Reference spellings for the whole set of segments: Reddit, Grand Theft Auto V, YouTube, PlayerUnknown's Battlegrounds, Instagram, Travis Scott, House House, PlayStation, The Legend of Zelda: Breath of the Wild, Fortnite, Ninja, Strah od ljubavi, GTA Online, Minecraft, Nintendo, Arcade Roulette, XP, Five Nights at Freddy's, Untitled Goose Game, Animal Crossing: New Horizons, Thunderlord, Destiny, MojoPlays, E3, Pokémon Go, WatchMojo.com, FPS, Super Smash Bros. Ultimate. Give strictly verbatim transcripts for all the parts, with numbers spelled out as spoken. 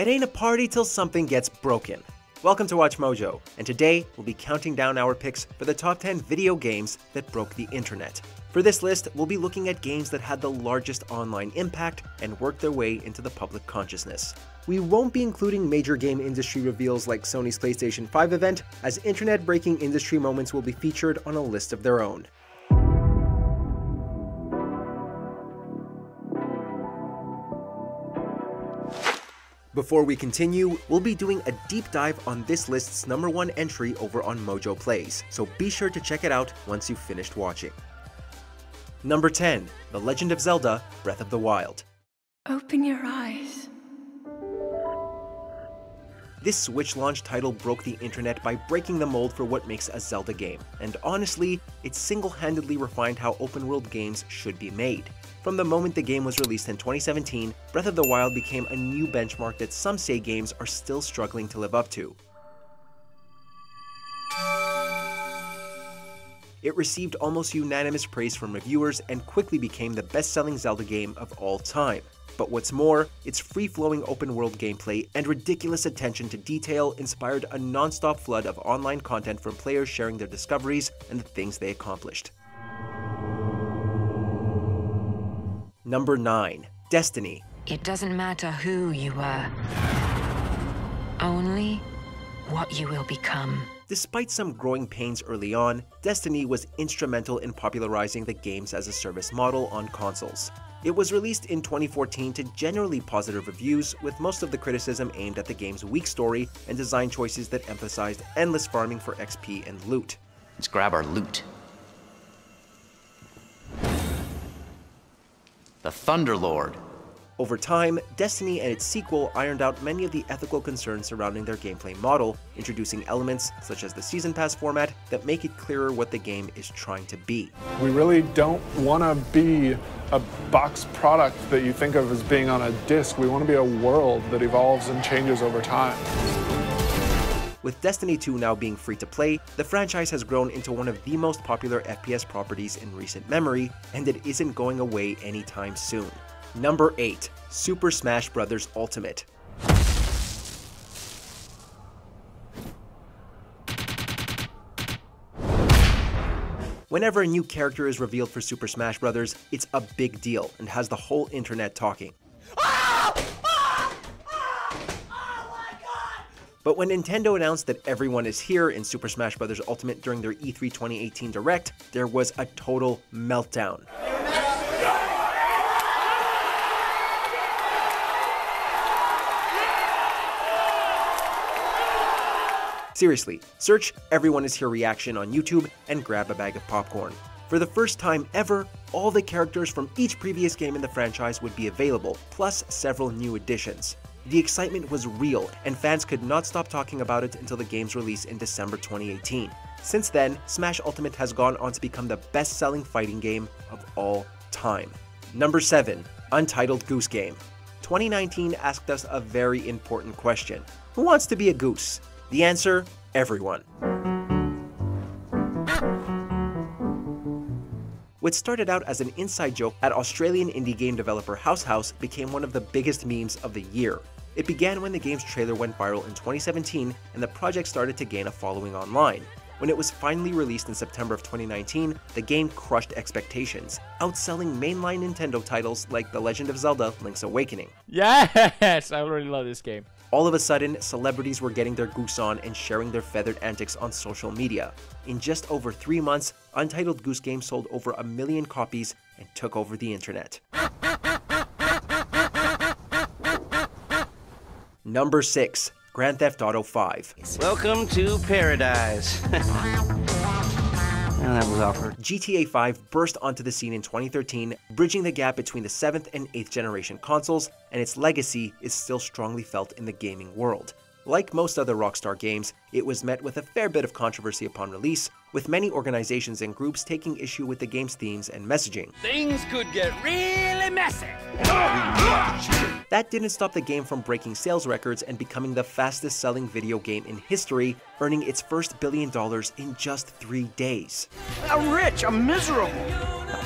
It ain't a party till something gets broken. Welcome to Watch Mojo, and today we'll be counting down our picks for the top ten video games that broke the internet. For this list, we'll be looking at games that had the largest online impact and worked their way into the public consciousness. We won't be including major game industry reveals like Sony's PlayStation five event, as internet-breaking industry moments will be featured on a list of their own. Before we continue, we'll be doing a deep dive on this list's number one entry over on MojoPlays, so be sure to check it out once you've finished watching. Number ten, The Legend of Zelda: Breath of the Wild. Open your eyes. This Switch-launch title broke the internet by breaking the mold for what makes a Zelda game, and honestly, it single-handedly refined how open-world games should be made. From the moment the game was released in twenty seventeen, Breath of the Wild became a new benchmark that some say games are still struggling to live up to. It received almost unanimous praise from reviewers and quickly became the best-selling Zelda game of all time. But what's more, its free-flowing open-world gameplay and ridiculous attention to detail inspired a non-stop flood of online content from players sharing their discoveries and the things they accomplished. Number nine. Destiny. It doesn't matter who you are, only what you will become. Despite some growing pains early on, Destiny was instrumental in popularizing the games-as-a-service model on consoles. It was released in twenty fourteen to generally positive reviews, with most of the criticism aimed at the game's weak story and design choices that emphasized endless farming for X P and loot. Let's grab our loot. The Thunderlord. Over time, Destiny and its sequel ironed out many of the ethical concerns surrounding their gameplay model, introducing elements, such as the Season Pass format, that make it clearer what the game is trying to be. We really don't want to be a box product that you think of as being on a disc. We want to be a world that evolves and changes over time. With Destiny two now being free to play, the franchise has grown into one of the most popular F P S properties in recent memory, and it isn't going away anytime soon. Number eight. Super Smash Bros. Ultimate. Whenever a new character is revealed for Super Smash Bros., it's a big deal and has the whole internet talking. But when Nintendo announced that everyone is here in Super Smash Bros. Ultimate during their E three twenty eighteen Direct, there was a total meltdown. Seriously, search Everyone Is Here reaction on YouTube and grab a bag of popcorn. For the first time ever, all the characters from each previous game in the franchise would be available, plus several new additions. The excitement was real, and fans could not stop talking about it until the game's release in December twenty eighteen. Since then, Smash Ultimate has gone on to become the best-selling fighting game of all time. Number seven. Untitled Goose Game. twenty nineteen asked us a very important question. Who wants to be a goose? The answer? Everyone. What started out as an inside joke at Australian indie game developer House House became one of the biggest memes of the year. It began when the game's trailer went viral in twenty seventeen and the project started to gain a following online. When it was finally released in September of twenty nineteen, the game crushed expectations, outselling mainline Nintendo titles like The Legend of Zelda: Link's Awakening. Yes! I already love this game. All of a sudden, celebrities were getting their goose on and sharing their feathered antics on social media. In just over three months, Untitled Goose Game sold over a million copies and took over the internet. Number six. Grand Theft Auto five. Welcome to paradise. That was awkward. G T A five burst onto the scene in twenty thirteen, bridging the gap between the seventh and eighth generation consoles, and its legacy is still strongly felt in the gaming world. Like most other Rockstar games, it was met with a fair bit of controversy upon release, with many organizations and groups taking issue with the game's themes and messaging. Things could get really messy. That didn't stop the game from breaking sales records and becoming the fastest-selling video game in history, earning its first billion dollars in just three days. I'm rich, I'm miserable.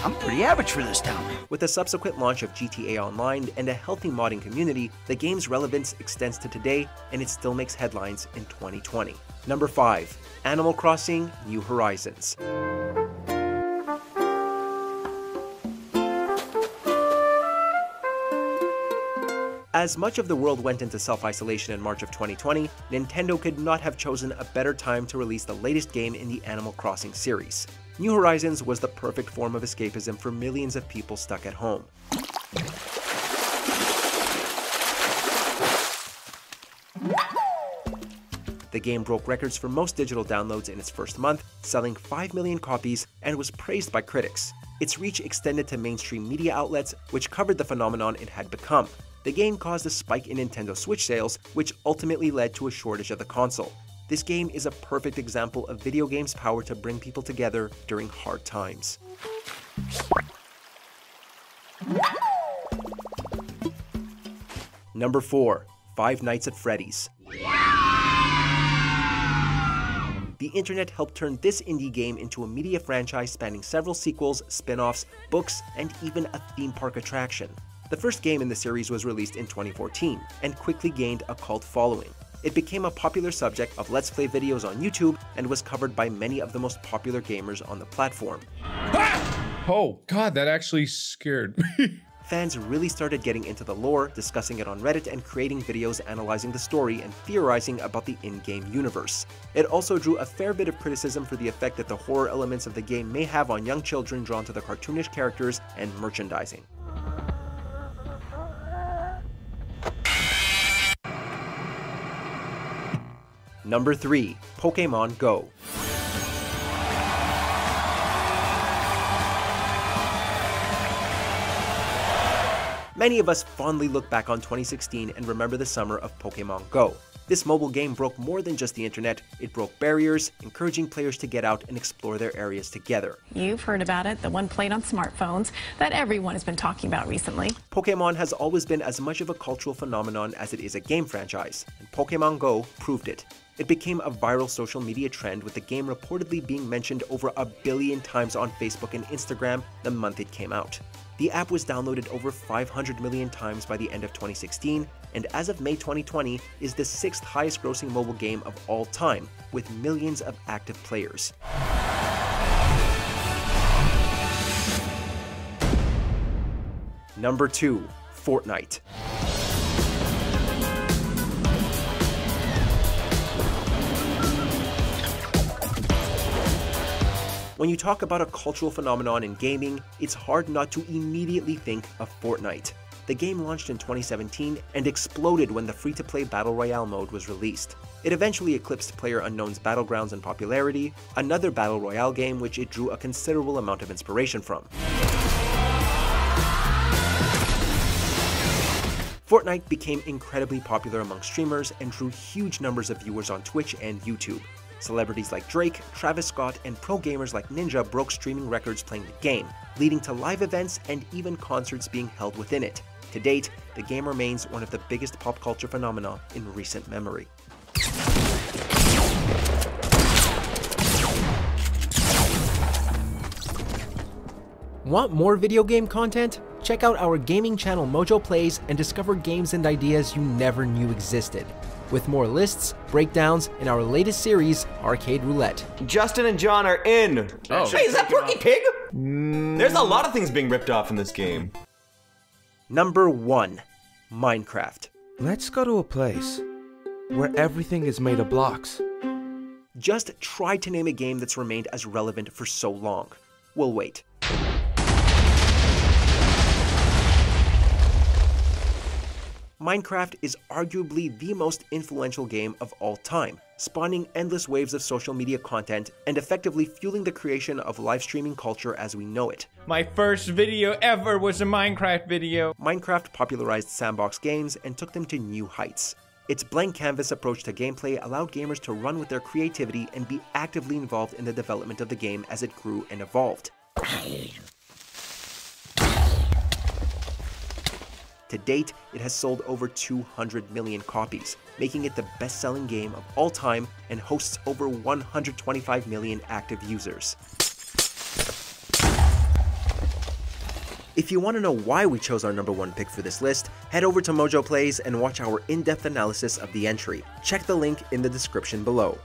I'm pretty average for this town. With the subsequent launch of G T A Online and a healthy modding community, the game's relevance extends to today, and it still makes headlines in twenty twenty. Number five. Animal Crossing: New Horizons. As much of the world went into self-isolation in March of twenty twenty, Nintendo could not have chosen a better time to release the latest game in the Animal Crossing series. New Horizons was the perfect form of escapism for millions of people stuck at home. The game broke records for most digital downloads in its first month, selling five million copies, and was praised by critics. Its reach extended to mainstream media outlets, which covered the phenomenon it had become. The game caused a spike in Nintendo Switch sales, which ultimately led to a shortage of the console. This game is a perfect example of video games' power to bring people together during hard times. Number four. Five Nights at Freddy's. The internet helped turn this indie game into a media franchise spanning several sequels, spin-offs, books, and even a theme park attraction. The first game in the series was released in twenty fourteen, and quickly gained a cult following. It became a popular subject of Let's Play videos on YouTube, and was covered by many of the most popular gamers on the platform. Ah! Oh god, that actually scared me. Fans really started getting into the lore, discussing it on Reddit and creating videos analyzing the story and theorizing about the in-game universe. It also drew a fair bit of criticism for the effect that the horror elements of the game may have on young children drawn to the cartoonish characters and merchandising. Number three. Pokémon Go. Many of us fondly look back on twenty sixteen and remember the summer of Pokémon Go. This mobile game broke more than just the internet, it broke barriers, encouraging players to get out and explore their areas together. You've heard about it, the one played on smartphones that everyone has been talking about recently. Pokémon has always been as much of a cultural phenomenon as it is a game franchise, and Pokémon Go proved it. It became a viral social media trend, with the game reportedly being mentioned over a billion times on Facebook and Instagram the month it came out. The app was downloaded over five hundred million times by the end of twenty sixteen, and as of May twenty twenty, is the sixth highest grossing mobile game of all time, with millions of active players. Number two. Fortnite. When you talk about a cultural phenomenon in gaming, it's hard not to immediately think of Fortnite. The game launched in twenty seventeen and exploded when the free-to-play Battle Royale mode was released. It eventually eclipsed PlayerUnknown's Battlegrounds in popularity, another Battle Royale game which it drew a considerable amount of inspiration from. Fortnite became incredibly popular among streamers and drew huge numbers of viewers on Twitch and YouTube. Celebrities like Drake, Travis Scott, and pro gamers like Ninja broke streaming records playing the game, leading to live events and even concerts being held within it. To date, the game remains one of the biggest pop culture phenomena in recent memory. Want more video game content? Check out our gaming channel MojoPlays and discover games and ideas you never knew existed, with more lists, breakdowns, in our latest series, Arcade Roulette. Justin and John are in! Oh. Hey, is that Porky Pig? Mm. There's a lot of things being ripped off in this game. Number one. Minecraft. Let's go to a place where everything is made of blocks. Just try to name a game that's remained as relevant for so long. We'll wait. Minecraft is arguably the most influential game of all time, spawning endless waves of social media content and effectively fueling the creation of live streaming culture as we know it. My first video ever was a Minecraft video. Minecraft popularized sandbox games and took them to new heights. Its blank canvas approach to gameplay allowed gamers to run with their creativity and be actively involved in the development of the game as it grew and evolved. To date, it has sold over two hundred million copies, making it the best-selling game of all time and hosts over one hundred twenty-five million active users. If you want to know why we chose our number one pick for this list, head over to MojoPlays and watch our in-depth analysis of the entry. Check the link in the description below.